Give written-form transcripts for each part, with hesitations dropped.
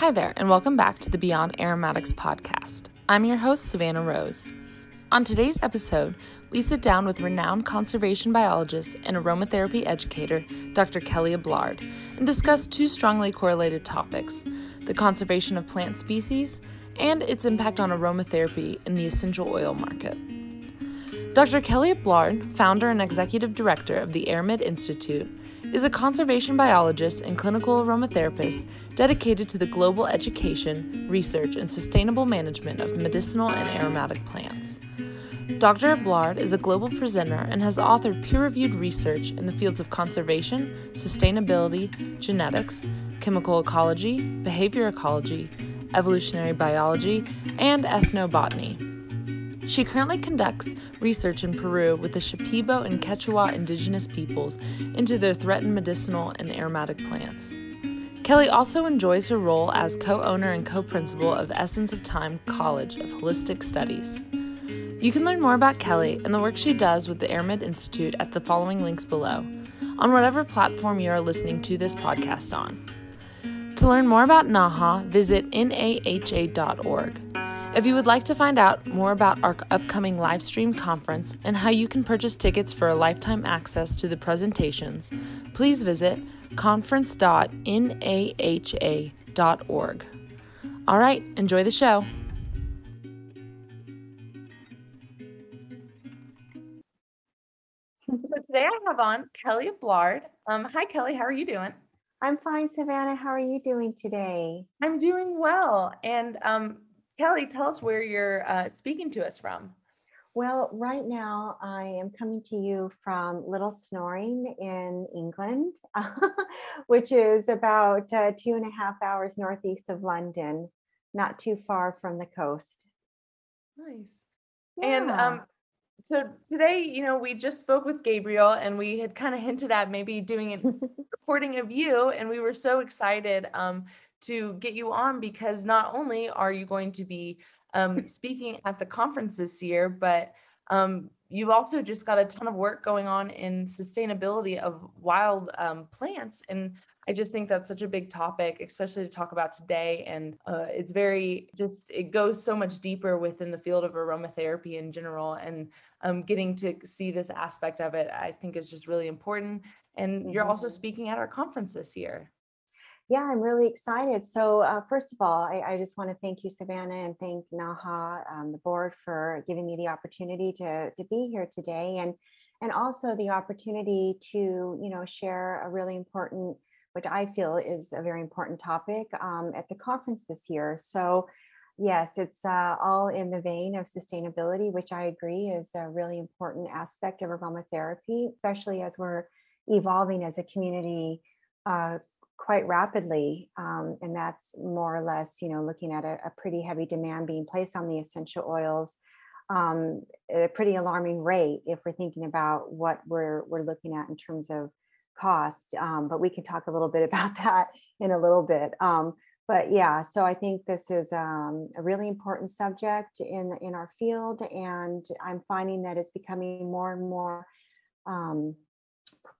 Hi there, and welcome back to the Beyond Aromatics podcast. I'm your host, Savannah Rose. On today's episode, we sit down with renowned conservation biologist and aromatherapy educator, Dr. Kelly Ablard, and discuss two strongly correlated topics, the conservation of plant species and its impact on aromatherapy in the essential oil market. Dr. Kelly Ablard, founder and executive director of the Airmid Institute, is a conservation biologist and clinical aromatherapist dedicated to the global education, research, and sustainable management of medicinal and aromatic plants. Dr. Ablard is a global presenter and has authored peer-reviewed research in the fields of conservation, sustainability, genetics, chemical ecology, behavior ecology, evolutionary biology, and ethnobotany. She currently conducts research in Peru with the Shipibo and Quechua indigenous peoples into their threatened medicinal and aromatic plants. Kelly also enjoys her role as co-owner and co-principal of Essence of Time College of Holistic Studies. You can learn more about Kelly and the work she does with the Airmid Institute at the following links below, on whatever platform you are listening to this podcast on. To learn more about Naha, visit naha.org. If you would like to find out more about our upcoming live stream conference and how you can purchase tickets for a lifetime access to the presentations, please visit conference.naha.org. All right, enjoy the show. So today I have on Kelly Ablard. Hi, Kelly. How are you doing? I'm fine, Savannah. How are you doing today? I'm doing well. And Kelly, tell us where you're speaking to us from. Well, right now I am coming to you from Little Snoring in England, which is about 2.5 hours northeast of London, not too far from the coast. Nice. Yeah. And so today, you know, we just spoke with Gabriel and we had kind of hinted at maybe doing a recording of you, and we were so excited to get you on because not only are you going to be speaking at the conference this year, but you've also just got a ton of work going on in sustainability of wild plants. And I just think that's such a big topic, especially to talk about today. And it's it goes so much deeper within the field of aromatherapy in general. And getting to see this aspect of it, I think is just really important. And You're also speaking at our conference this year. Yeah, I'm really excited. So first of all, I just want to thank you, Savannah, and thank Naha, the board, for giving me the opportunity to be here today, and also the opportunity to, you know, share a really important, which I feel is a very important topic at the conference this year. So yes, it's all in the vein of sustainability, which I agree is a really important aspect of aromatherapy, especially as we're evolving as a community quite rapidly, and that's more or less, you know, looking at a pretty heavy demand being placed on the essential oils at a pretty alarming rate if we're thinking about what we're looking at in terms of cost. But we can talk a little bit about that in a little bit. But yeah, so I think this is a really important subject in our field, and I'm finding that it's becoming more and more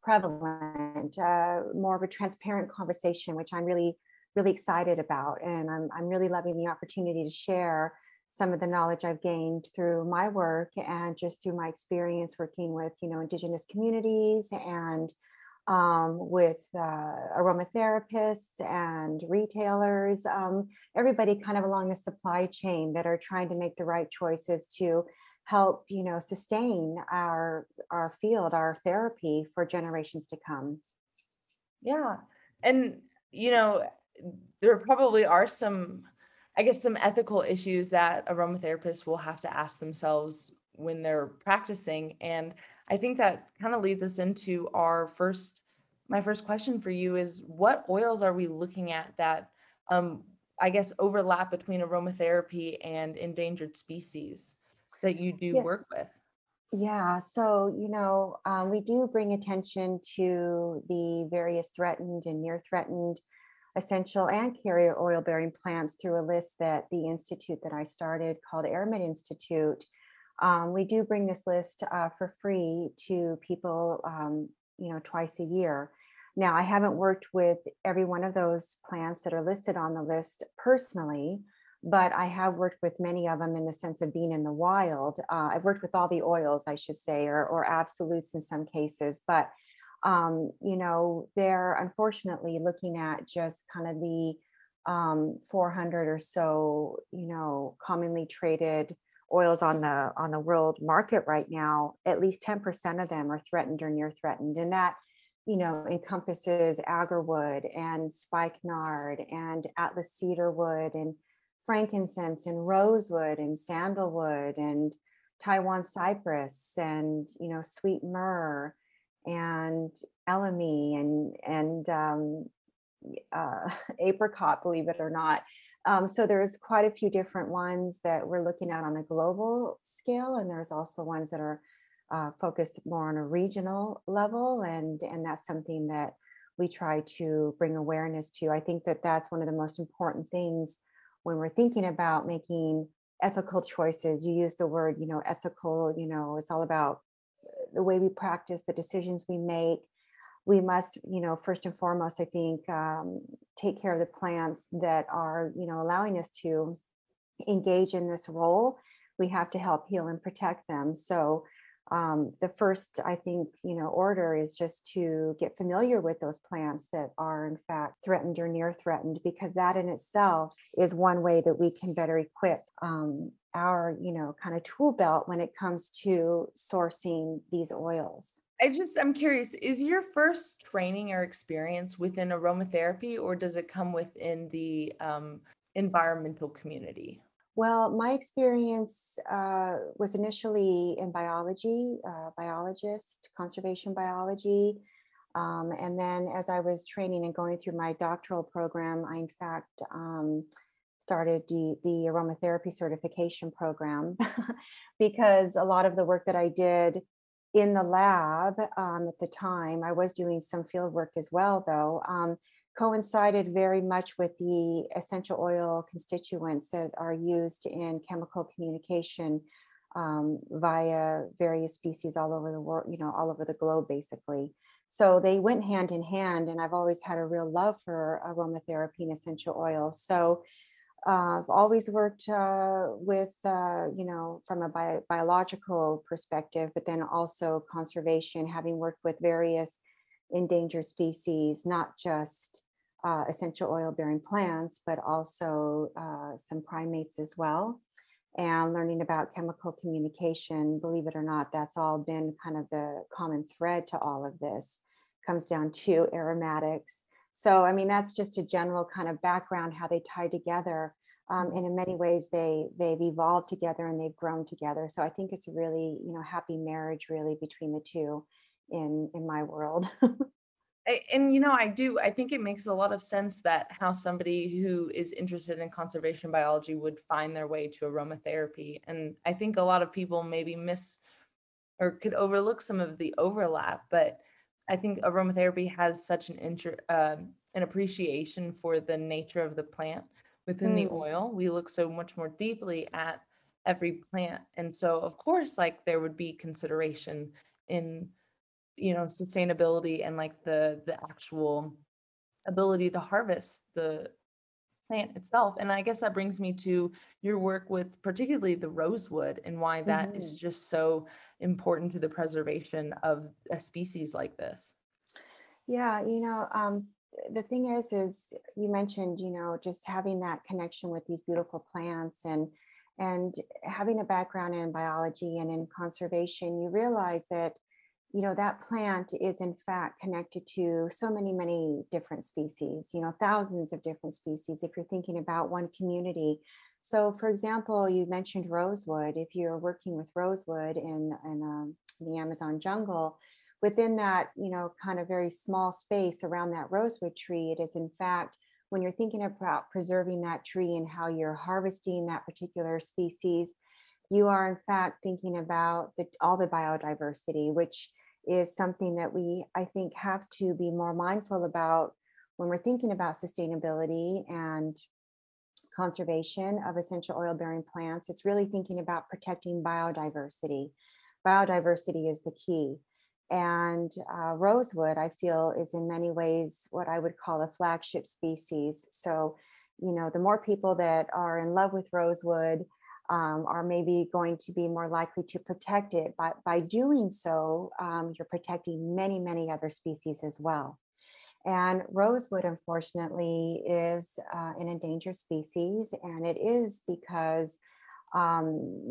prevalent, more of a transparent conversation, which I'm really, really excited about. And I'm really loving the opportunity to share some of the knowledge I've gained through my work and just through my experience working with, you know, indigenous communities and with aromatherapists and retailers, everybody kind of along the supply chain that are trying to make the right choices to help, you know, sustain our field, our therapy for generations to come. Yeah. And, you know, there probably are some, I guess, some ethical issues that aromatherapists will have to ask themselves when they're practicing. And I think that kind of leads us into my first question for you is, what oils are we looking at that, I guess, overlap between aromatherapy and endangered species that you do work with? Yeah, so, you know, we do bring attention to the various threatened and near threatened essential and carrier oil bearing plants through a list that the institute that I started called Airmid Institute. We do bring this list for free to people, you know, twice a year. Now, I haven't worked with every one of those plants that are listed on the list personally, but I have worked with many of them in the sense of being in the wild. I've worked with all the oils, I should say, or absolutes in some cases, but you know, they're unfortunately looking at just kind of the 400 or so, you know, commonly traded oils on the world market right now. At least 10% of them are threatened or near threatened, and that, you know, encompasses agarwood and spikenard and Atlas cedarwood and frankincense and rosewood and sandalwood and Taiwan cypress and, you know, sweet myrrh and elemi and apricot, believe it or not. So there's quite a few different ones that we're looking at on a global scale, and there's also ones that are focused more on a regional level, and that's something that we try to bring awareness to. I think that that's one of the most important things when we're thinking about making ethical choices. You use the word, you know, ethical, you know, it's all about the way we practice, the decisions we make. We must, you know, first and foremost, I think, take care of the plants that are, you know, allowing us to engage in this role. We have to help heal and protect them. So the first, I think, you know, order is just to get familiar with those plants that are in fact threatened or near threatened, because that in itself is one way that we can better equip our, you know, kind of tool belt when it comes to sourcing these oils. I'm curious, is your first training or experience within aromatherapy, or does it come within the environmental community? Well, my experience was initially in biology, conservation biology. And then as I was training and going through my doctoral program, I in fact started the aromatherapy certification program because a lot of the work that I did in the lab at the time, I was doing some field work as well, though, coincided very much with the essential oil constituents that are used in chemical communication via various species all over the world, you know, all over the globe, basically. So they went hand in hand, and I've always had a real love for aromatherapy and essential oils. So I've always worked with, you know, from a biological perspective, but then also conservation, having worked with various endangered species, not just essential oil-bearing plants, but also some primates as well, and learning about chemical communication. Believe it or not, that's all been kind of the common thread to all of this. Comes down to aromatics. So, I mean, that's just a general kind of background, how they tie together. And in many ways, they've evolved together and they've grown together. So I think it's a really, you know, happy marriage really between the two in my world. And, you know, I think it makes a lot of sense that how somebody who is interested in conservation biology would find their way to aromatherapy. And I think a lot of people maybe miss or could overlook some of the overlap, but I think aromatherapy has such an appreciation for the nature of the plant within the oil. We look so much more deeply at every plant. And so, of course, like there would be consideration in, you know, sustainability and like the actual ability to harvest the plant itself. And I guess that brings me to your work with particularly the rosewood and why that is just so important to the preservation of a species like this. Yeah, you know, the thing is you mentioned, you know, just having that connection with these beautiful plants and having a background in biology and in conservation, you realize that, you know, that plant is in fact connected to so many different species, you know, thousands of different species, if you're thinking about one community. So, for example, you mentioned rosewood. If you're working with rosewood in the Amazon jungle, within that, you know, kind of very small space around that rosewood tree, it is in fact, when you're thinking about preserving that tree and how you're harvesting that particular species, you are in fact thinking about all the biodiversity, which is something that we, I think, have to be more mindful about when we're thinking about sustainability and conservation of essential oil-bearing plants. It's really thinking about protecting biodiversity. Biodiversity is the key. And rosewood, I feel, is in many ways what I would call a flagship species. So, you know, the more people that are in love with rosewood are maybe going to be more likely to protect it. But by doing so, you're protecting many, many other species as well. And rosewood, unfortunately, is an endangered species, and it is because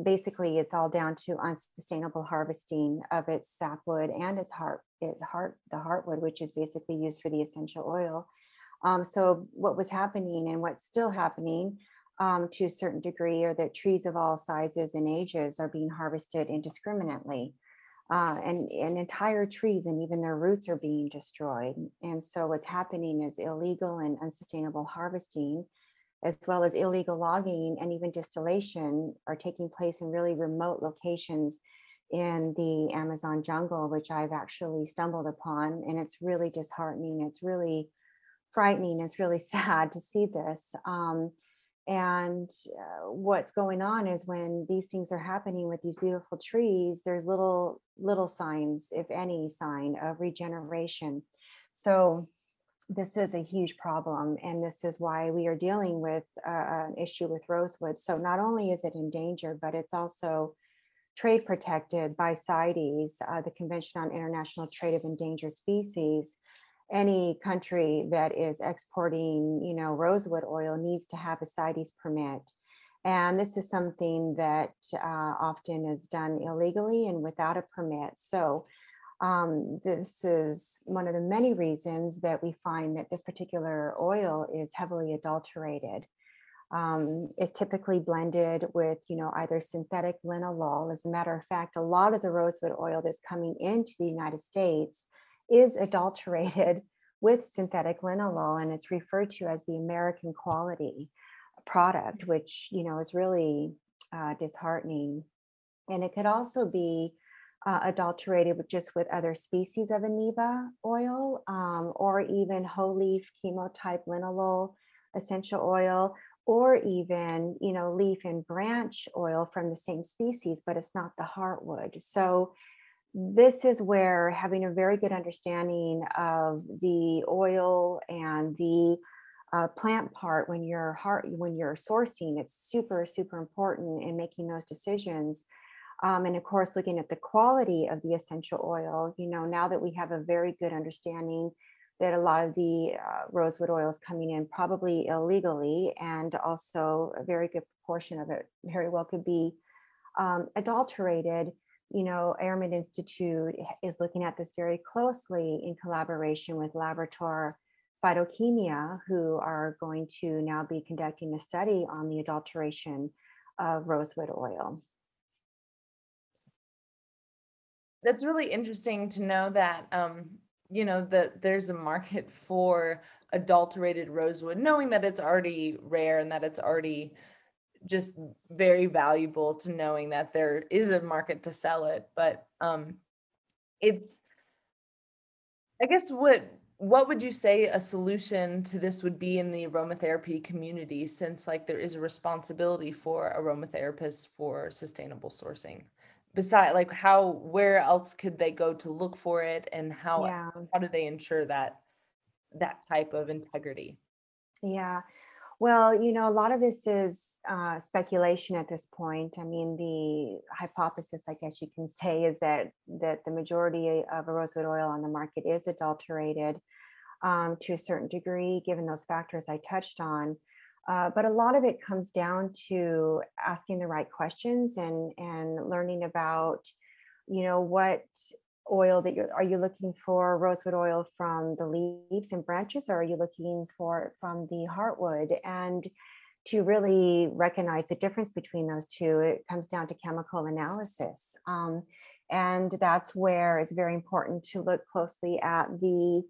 basically it's all down to unsustainable harvesting of its sapwood and its heartwood, which is basically used for the essential oil. So what was happening and what's still happening to a certain degree are that trees of all sizes and ages are being harvested indiscriminately. And entire trees and even their roots are being destroyed. And so what's happening is illegal and unsustainable harvesting, as well as illegal logging and even distillation, are taking place in really remote locations in the Amazon jungle, which I've actually stumbled upon. And it's really disheartening. It's really frightening. It's really sad to see this. And what's going on is when these things are happening with these beautiful trees, there's little signs, if any sign, of regeneration. So this is a huge problem. And this is why we are dealing with an issue with rosewood. So not only is it endangered, but it's also trade protected by CITES, the Convention on International Trade of Endangered Species. Any country that is exporting, you know, rosewood oil needs to have a CITES permit. And this is something that often is done illegally and without a permit. So this is one of the many reasons that we find that this particular oil is heavily adulterated. It's typically blended with, you know, either synthetic linalool. As a matter of fact, a lot of the rosewood oil that's coming into the United States is adulterated with synthetic linalool, and it's referred to as the American quality product, which, you know, is really disheartening. And it could also be adulterated with other species of Aneiba oil, or even whole leaf chemotype linalool essential oil, or even, you know, leaf and branch oil from the same species, but it's not the heartwood. So this is where having a very good understanding of the oil and the plant part when you're sourcing, it's super, super important in making those decisions. And of course, looking at the quality of the essential oil, you know, now that we have a very good understanding that a lot of the rosewood oil is coming in probably illegally, and also a very good proportion of it very well could be adulterated. You know, Airmid Institute is looking at this very closely in collaboration with Laboratoire Phytochemia, who are going to now be conducting a study on the adulteration of rosewood oil. That's really interesting to know that, you know, that there's a market for adulterated rosewood, knowing that it's already rare and that it's already just very valuable, to knowing that there is a market to sell it. But it's, I guess, what would you say a solution to this would be in the aromatherapy community, since like there is a responsibility for aromatherapists for sustainable sourcing? Besides, like where else could they go to look for it, and how do they ensure that type of integrity? Yeah. Well, you know, a lot of this is speculation at this point. I mean, the hypothesis, I guess you can say, is that the majority of rosewood oil on the market is adulterated to a certain degree, given those factors I touched on. But a lot of it comes down to asking the right questions and learning about, you know, what oil that are you looking for. Rosewood oil from the leaves and branches, or are you looking for it from the heartwood? And to really recognize the difference between those two, it comes down to chemical analysis. And that's where it's very important to look closely at the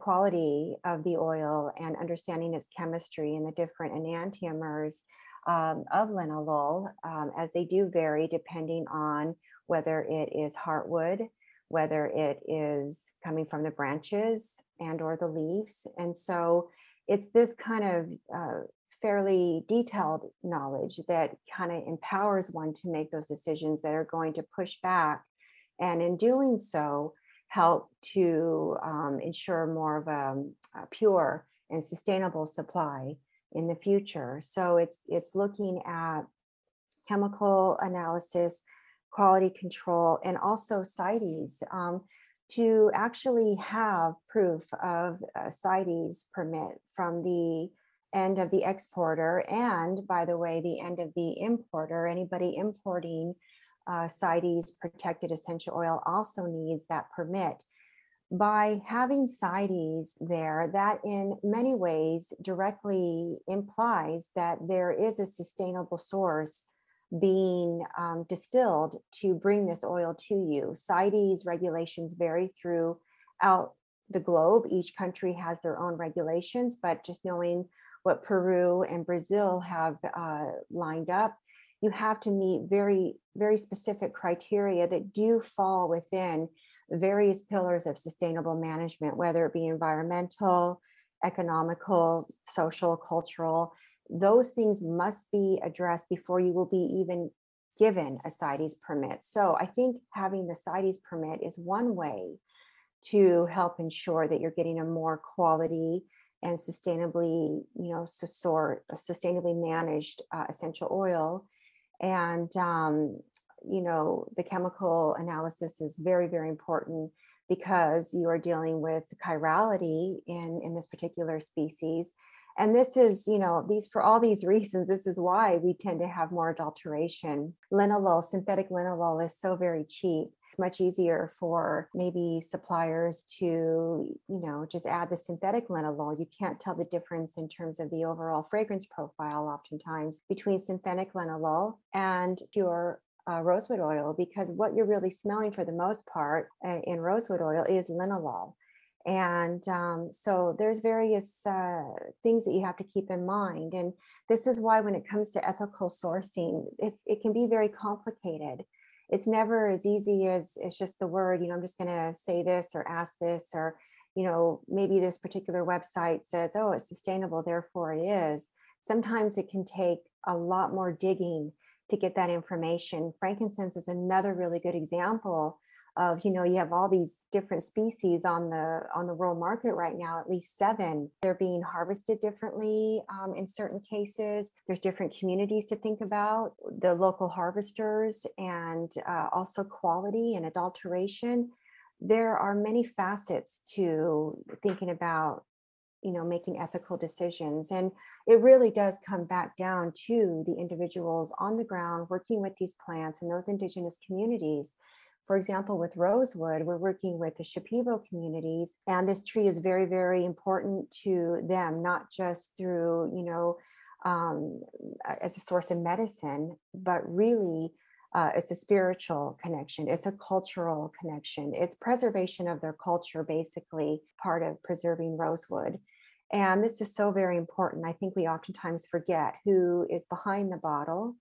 quality of the oil and understanding its chemistry and the different enantiomers of linalool, as they do vary depending on whether it is heartwood, whether it is coming from the branches and or the leaves. And so it's this kind of fairly detailed knowledge that kind of empowers one to make those decisions that are going to push back and in doing so, help to ensure more of a pure and sustainable supply in the future. So it's looking at chemical analysis, quality control, and also CITES to actually have proof of a CITES permit from the end of the exporter, and by the way, the end of the importer. Anybody importing CITES protected essential oil also needs that permit. By having CITES there, that in many ways directly implies that there is a sustainable source being distilled to bring this oil to you. CITES regulations vary throughout the globe. Each country has their own regulations, but just knowing what Peru and Brazil have lined up, you have to meet very, very specific criteria that do fall within various pillars of sustainable management, whether it be environmental, economical, social, cultural. Those things must be addressed before you will be even given a CITES permit. So I think having the CITES permit is one way to help ensure that you're getting a more quality and sustainably, sustainably managed essential oil. And, the chemical analysis is very, very important because you are dealing with chirality in this particular species. And this is, for all these reasons, this is why we tend to have more adulteration. Linalool, synthetic linalool is so very cheap. It's much easier for maybe suppliers to, just add the synthetic linalool. You can't tell the difference in terms of the overall fragrance profile oftentimes between synthetic linalool and pure rosewood oil, because what you're really smelling for the most part in rosewood oil is linalool. And so there's various things that you have to keep in mind. And this is why when it comes to ethical sourcing, it can be very complicated. It's never as easy as it's just the word, I'm just going to say this or ask this, or, maybe this particular website says, oh, it's sustainable, therefore it is. Sometimes it can take a lot more digging to get that information. Frankincense is another really good example of, you have all these different species on the world market right now, at least 7. They're being harvested differently in certain cases. There's different communities to think about, the local harvesters, and also quality and adulteration. There are many facets to thinking about, making ethical decisions. And it really does come back down to the individuals on the ground working with these plants and those indigenous communities. For example, with rosewood, we're working with the Shipibo communities, and this tree is very, very important to them, not just through, as a source of medicine, but really it's a spiritual connection. It's a cultural connection. It's preservation of their culture, basically part of preserving rosewood. And this is so very important. I think we oftentimes forget who is behind the bottle,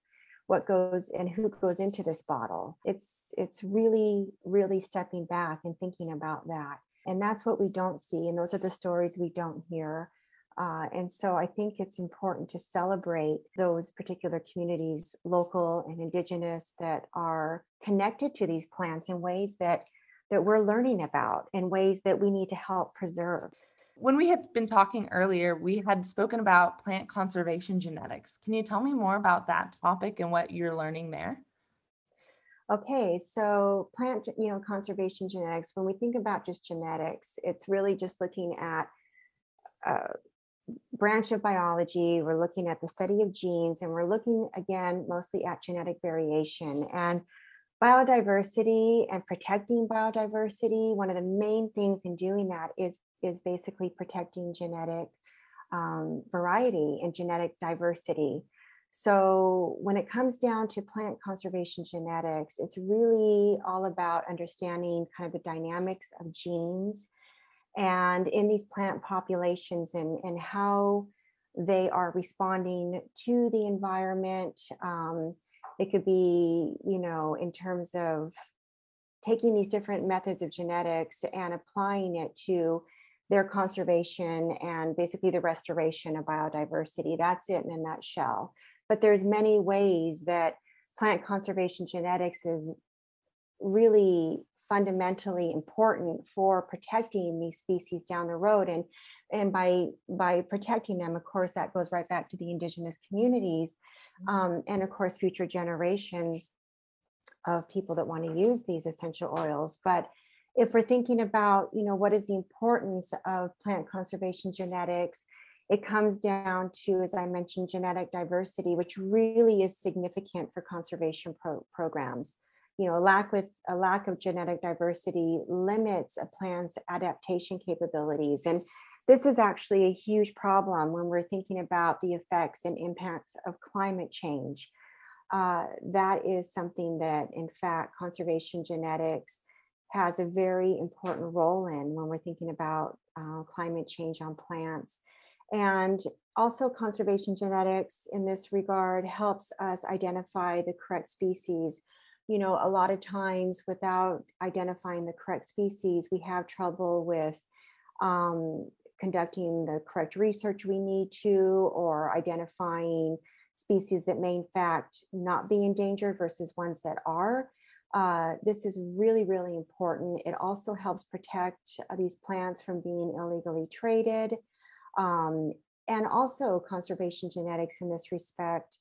what goes and who goes into this bottle. It's really, really stepping back and thinking about that. And that's what we don't see. And those are the stories we don't hear. And so I think it's important to celebrate those particular communities, local and indigenous, that are connected to these plants in ways that we're learning about, in ways that we need to help preserve. When we had been talking earlier, we had spoken about plant conservation genetics. Can you tell me more about that topic and what you're learning there? Okay, so plant, conservation genetics, when we think about just genetics, it's really just looking at a branch of biology. We're looking at the study of genes, and we're looking again, mostly at genetic variation and biodiversity and protecting biodiversity. One of the main things in doing that is basically protecting genetic variety and genetic diversity. So when it comes down to plant conservation genetics, it's really all about understanding kind of the dynamics of genes and in these plant populations and how they are responding to the environment. It could be, in terms of taking these different methods of genetics and applying it to their conservation and basically the restoration of biodiversity. That's it in a nutshell. But there's many ways that plant conservation genetics is really fundamentally important for protecting these species down the road. And by protecting them, of course, that goes right back to the indigenous communities, and of course, future generations of people that want to use these essential oils. But if we're thinking about, you know, what is the importance of plant conservation genetics, it comes down to, as I mentioned, genetic diversity, which really is significant for conservation programs. You know, a lack of genetic diversity limits a plant's adaptation capabilities. And this is actually a huge problem when we're thinking about the effects and impacts of climate change. That is something that, in fact, conservation genetics has a very important role in when we're thinking about climate change on plants. And also, conservation genetics in this regard helps us identify the correct species. You know, a lot of times without identifying the correct species, we have trouble with conducting the correct research we need to, or identifying species that may in fact not be endangered versus ones that are. This is really, really important. It also helps protect these plants from being illegally traded. And also conservation genetics in this respect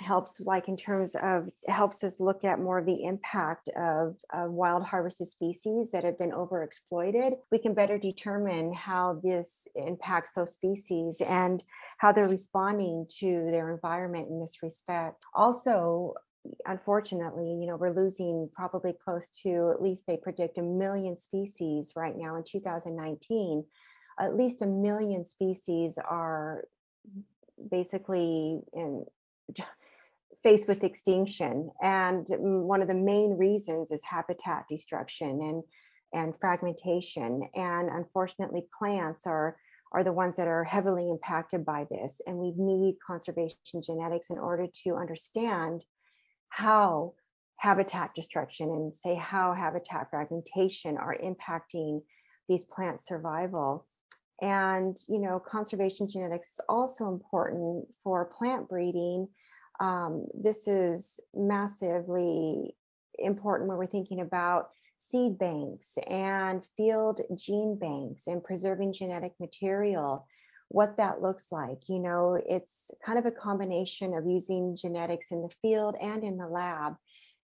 helps, like in terms of, helps us look at more of the impact of wild harvested species that have been overexploited. We can better determine how this impacts those species and how they're responding to their environment in this respect. Also, unfortunately, you know, we're losing probably close to, at least they predict, 1 million species right now in 2019. At least 1 million species are basically faced with extinction. And one of the main reasons is habitat destruction and fragmentation. And unfortunately, plants are the ones that are heavily impacted by this. And we need conservation genetics in order to understand how habitat destruction and say how habitat fragmentation are impacting these plants' survival. And, you know, conservation genetics is also important for plant breeding. This is massively important when we're thinking about seed banks and field gene banks and preserving genetic material, what that looks like. You know, it's kind of a combination of using genetics in the field and in the lab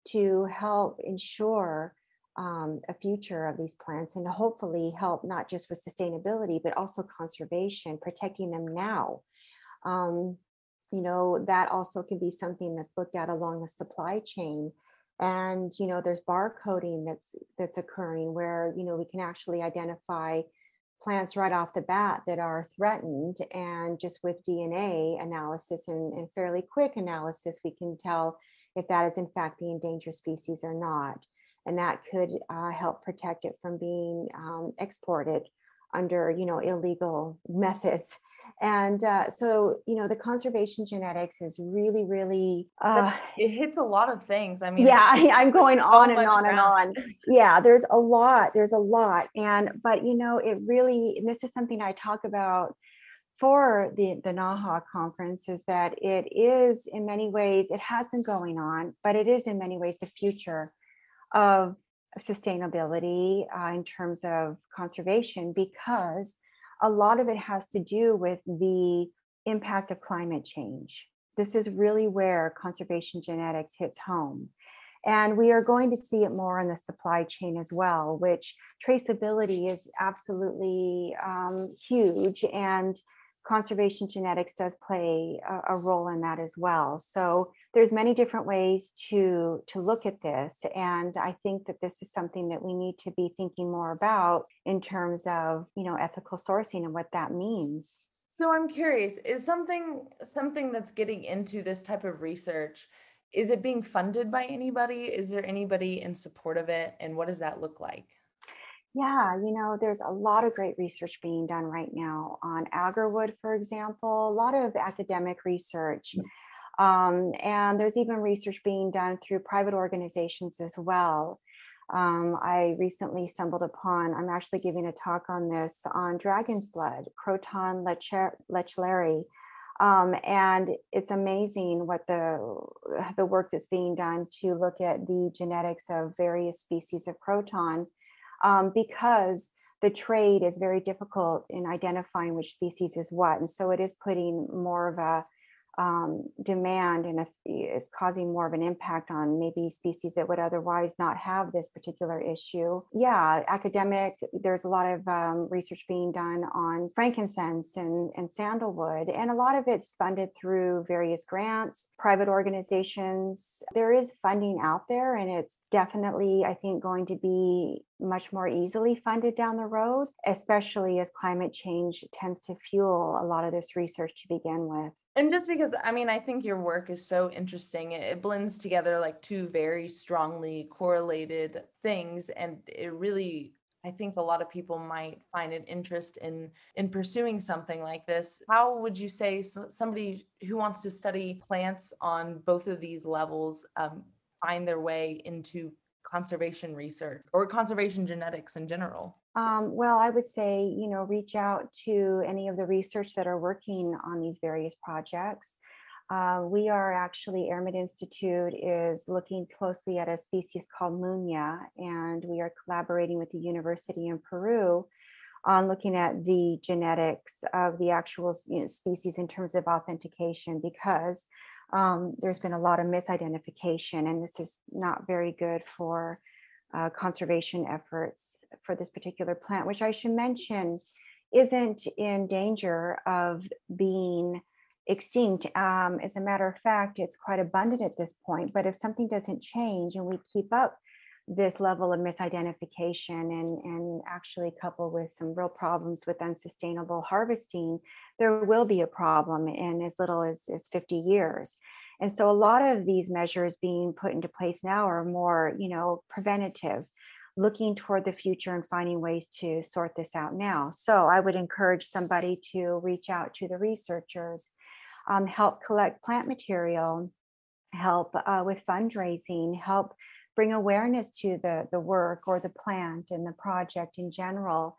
to help ensure a future of these plants and hopefully help not just with sustainability, but also conservation, protecting them now. You know, that also can be something that's looked at along the supply chain. And, you know, there's barcoding that's occurring where, you know, we can actually identify plants right off the bat that are threatened, and just with DNA analysis and fairly quick analysis, we can tell if that is in fact the endangered species or not. And that could help protect it from being exported under, you know, illegal methods. And so, you know, the conservation genetics is really, really... it hits a lot of things. I mean... Yeah, I'm going on and on and on. Yeah, there's a lot. But, you know, it really, and this is something I talk about for the Naha conference, is that it is in many ways, it has been going on, but it is in many ways the future of sustainability in terms of conservation, because a lot of it has to do with the impact of climate change. This is really where conservation genetics hits home. And we are going to see it more in the supply chain as well, which traceability is absolutely huge. And conservation genetics does play a role in that as well. So there's many different ways to look at this. And I think that this is something that we need to be thinking more about in terms of, you know, ethical sourcing and what that means. So I'm curious, is something that's getting into this type of research, is it being funded by anybody? Is there anybody in support of it? And what does that look like? Yeah, you know, there's a lot of great research being done right now on agarwood, for example, a lot of academic research. And there's even research being done through private organizations as well. I recently stumbled upon, I'm actually giving a talk on this, on dragon's blood, Croton lechleri, And it's amazing what the work that's being done to look at the genetics of various species of croton, because the trade is very difficult in identifying which species is what. And so it is putting more of a demand, and is causing more of an impact on maybe species that would otherwise not have this particular issue. Yeah, academic, there's a lot of research being done on frankincense and sandalwood, and a lot of it's funded through various grants, private organizations. There is funding out there, and it's definitely, I think, going to be much more easily funded down the road, especially as climate change tends to fuel a lot of this research to begin with. And just because, I mean, I think your work is so interesting, it blends together like two very strongly correlated things, and it really, I think a lot of people might find an interest in pursuing something like this. How would you say somebody who wants to study plants on both of these levels find their way into conservation research or conservation genetics in general? Well, I would say, you know, reach out to any of the research that are working on these various projects. We are actually, Airmid Institute is looking closely at a species called Muña, and we are collaborating with the university in Peru on looking at the genetics of the actual, you know, species in terms of authentication, because there's been a lot of misidentification, and this is not very good for conservation efforts for this particular plant, which I should mention isn't in danger of being extinct. As a matter of fact, it's quite abundant at this point, but if something doesn't change and we keep up this level of misidentification and actually couple with some real problems with unsustainable harvesting, there will be a problem in as little as 50 years. And so a lot of these measures being put into place now are more, you know, preventative, looking toward the future and finding ways to sort this out now. So I would encourage somebody to reach out to the researchers, help collect plant material, help with fundraising, help bring awareness to the work or the plant and the project in general.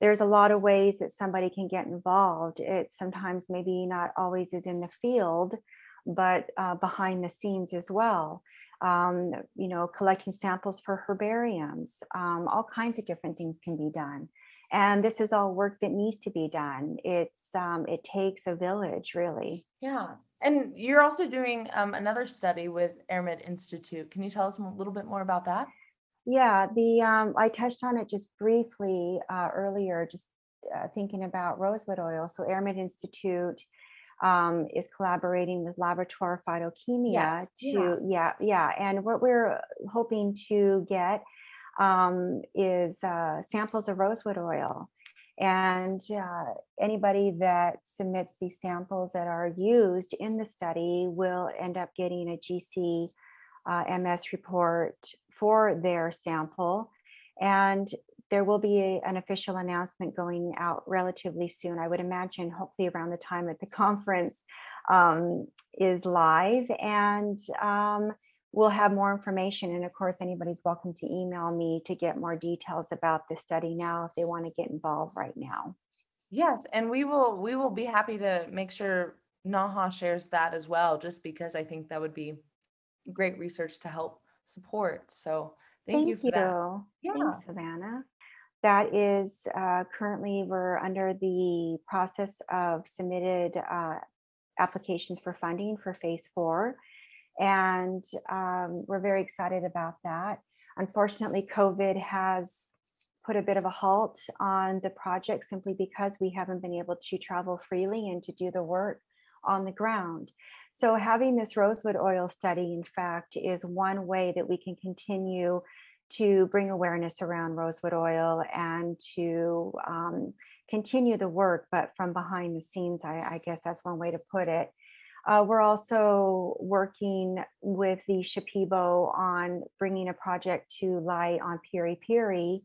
There's a lot of ways that somebody can get involved. It sometimes maybe not always is in the field, but behind the scenes as well. You know, collecting samples for herbariums, all kinds of different things can be done. And this is all work that needs to be done. It's it takes a village, really. Yeah. And you're also doing another study with Airmid Institute. Can you tell us a little bit more about that? Yeah, I touched on it just briefly earlier, just thinking about rosewood oil. So Airmid Institute is collaborating with Laboratoire Phytochemia and what we're hoping to get is samples of rosewood oil. And anybody that submits these samples that are used in the study will end up getting a GC MS report for their sample. And there will be an official announcement going out relatively soon. I would imagine hopefully around the time that the conference is live, and we'll have more information. And of course, anybody's welcome to email me to get more details about the study now if they want to get involved right now. Yes, and we will be happy to make sure Naha shares that as well, just because I think that would be great research to help support. So thank you for that. Yeah. Thanks, Savannah. That is currently, we're under the process of submitted applications for funding for phase 4. And we're very excited about that. Unfortunately, COVID has put a bit of a halt on the project simply because we haven't been able to travel freely and to do the work on the ground. So having this rosewood oil study, in fact, is one way that we can continue to bring awareness around rosewood oil and to continue the work, but from behind the scenes, I guess that's one way to put it. We're also working with the Shipibo on bringing a project to light on Piri Piri,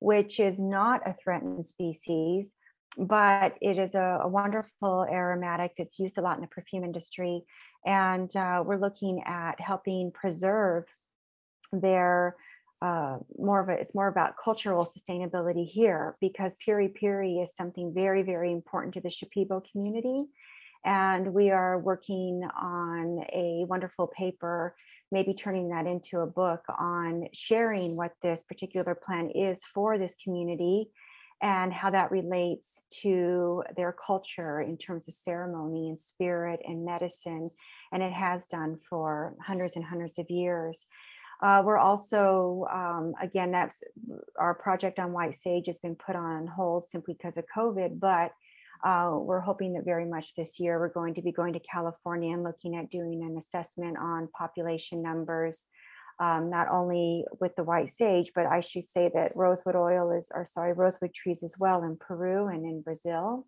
which is not a threatened species, but it is a wonderful aromatic that's used a lot in the perfume industry. And we're looking at helping preserve their it's more about cultural sustainability here, because Piri Piri is something very, very important to the Shipibo community. And we are working on a wonderful paper, maybe turning that into a book, on sharing what this particular plant is for this community and how that relates to their culture in terms of ceremony and spirit and medicine. And it has done for hundreds and hundreds of years. We're also, again, that's our project on White Sage has been put on hold simply because of COVID, but we're hoping that very much this year, we're going to be going to California and looking at doing an assessment on population numbers, not only with the white sage, but I should say that rosewood trees as well in Peru and in Brazil.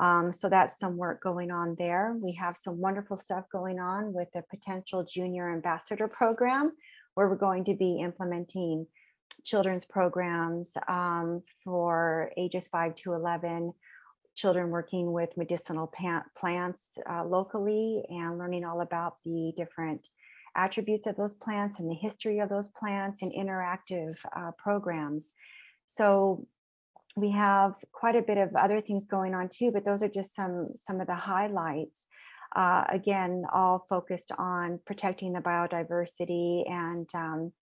So that's some work going on there. We have some wonderful stuff going on with the potential junior ambassador program, where we're going to be implementing children's programs for ages 5 to 11. Children working with medicinal plants locally and learning all about the different attributes of those plants and the history of those plants and interactive programs. So we have quite a bit of other things going on too, but those are just some of the highlights. Again, all focused on protecting the biodiversity and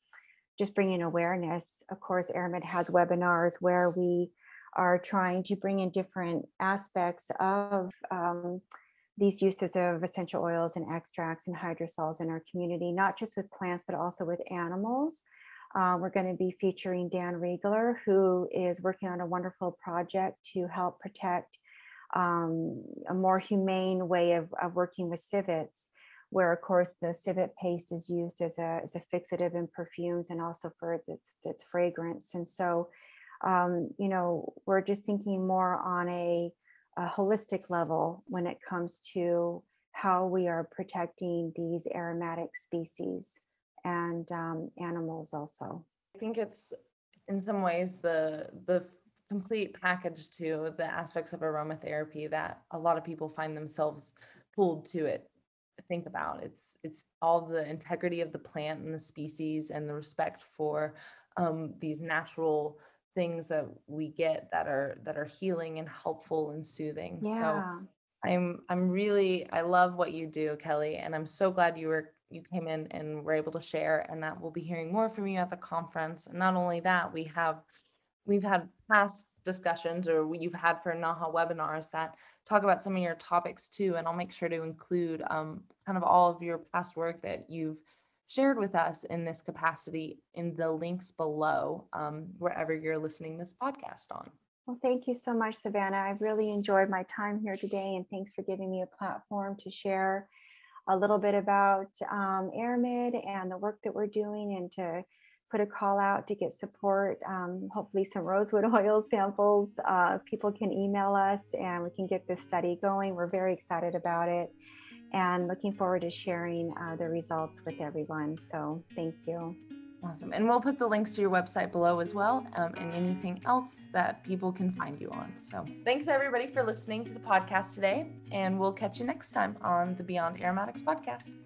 just bringing awareness. Of course, Airmid has webinars where we are trying to bring in different aspects of these uses of essential oils and extracts and hydrosols in our community, not just with plants, but also with animals. We're going to be featuring Dan Regler, who is working on a wonderful project to help protect a more humane way of working with civets, where, of course, the civet paste is used as a fixative in perfumes and also for its fragrance. And so you know, we're just thinking more on a holistic level when it comes to how we are protecting these aromatic species and animals also. I think it's in some ways the complete package to the aspects of aromatherapy that a lot of people find themselves pulled to it. Think about it's all the integrity of the plant and the species and the respect for these natural things that we get that are healing and helpful and soothing. Yeah. So I love what you do, Kelly, and I'm so glad you came in and were able to share, and that we'll be hearing more from you at the conference. And not only that, we've had past discussions, or you've had for Naha webinars that talk about some of your topics too, and I'll make sure to include kind of all of your past work that you've shared with us in this capacity in the links below, wherever you're listening this podcast on. Well, thank you so much, Savannah. I really enjoyed my time here today, and thanks for giving me a platform to share a little bit about Airmid and the work that we're doing, and to put a call out to get support, hopefully some rosewood oil samples. People can email us and we can get this study going. We're very excited about it, and looking forward to sharing the results with everyone. So thank you. Awesome. And we'll put the links to your website below as well, and anything else that people can find you on. So thanks everybody for listening to the podcast today, and we'll catch you next time on the Beyond Aromatics podcast.